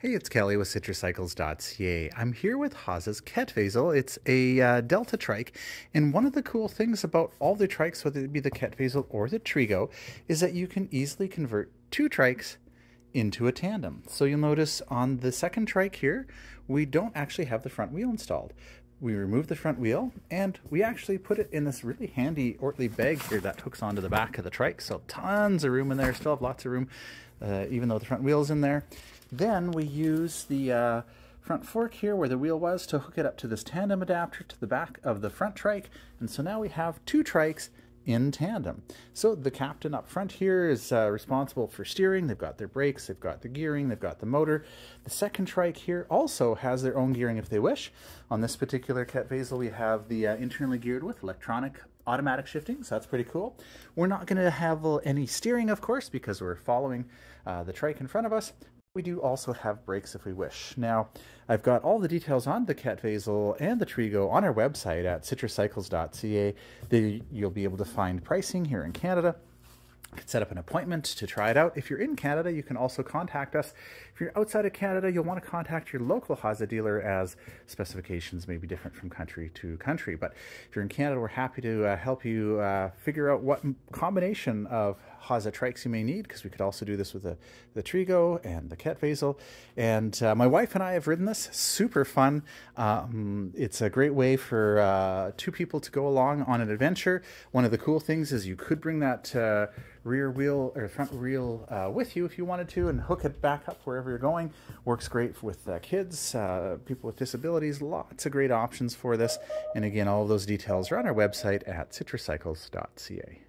Hey, it's Kelly with CitrusCycles.ca. I'm here with Hase's Kettwiesel. It's a Delta trike, and one of the cool things about all the trikes, whether it be the Kettwiesel or the Trigo, is that you can easily convert two trikes into a tandem. So you'll notice on the second trike here, we don't actually have the front wheel installed. We remove the front wheel, and we actually put it in this really handy Ortlieb bag here that hooks onto the back of the trike, so tons of room in there. Still have lots of room, even though the front wheel's in there. Then we use the front fork here where the wheel was to hook it up to this tandem adapter to the back of the front trike. And so now we have two trikes in tandem. So the captain up front here is responsible for steering. They've got their brakes, they've got the gearing, they've got the motor. The second trike here also has their own gearing if they wish. On this particular Kettwiesel we have the internally geared with electronic automatic shifting, so that's pretty cool. We're not going to have any steering, of course, because we're following the trike in front of us. We do also have brakes if we wish. Now, I've got all the details on the Kettwiesel and the Trigo on our website at citruscycles.ca. There you'll be able to find pricing here in Canada. You can set up an appointment to try it out. If you're in Canada, you can also contact us. If you're outside of Canada, you'll want to contact your local Hase dealer, as specifications may be different from country to country. But if you're in Canada, we're happy to help you figure out what combination of Hase trikes you may need, because we could also do this with the Trigo and the Kettwiesel. And my wife and I have ridden this. Super fun. It's a great way for two people to go along on an adventure. One of the cool things is you could bring that rear wheel or front wheel with you if you wanted to, and hook it back up wherever you're going. Works great with kids, people with disabilities. Lots of great options for this. And again, all of those details are on our website at citruscycles.ca.